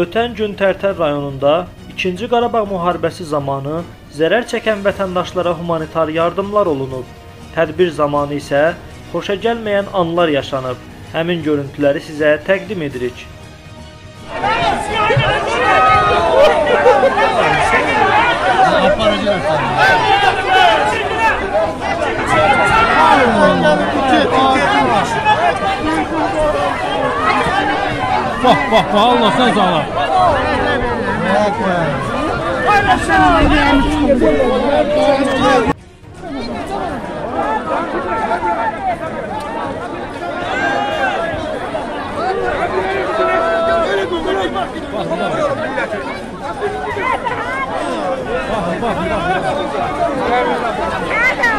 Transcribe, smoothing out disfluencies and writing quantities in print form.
Ötən gün Tərtər rayonunda 2-ci Qarabağ müharibəsi zamanı zərər çəkən vətəndaşlara humanitar yardımlar olunub. Tədbir zamanı isə xoşa gəlməyən anlar yaşanıb. Həmin görüntüləri sizə təqdim edirik. Bak bak bak Allah sen sağlar. Bak bak bak.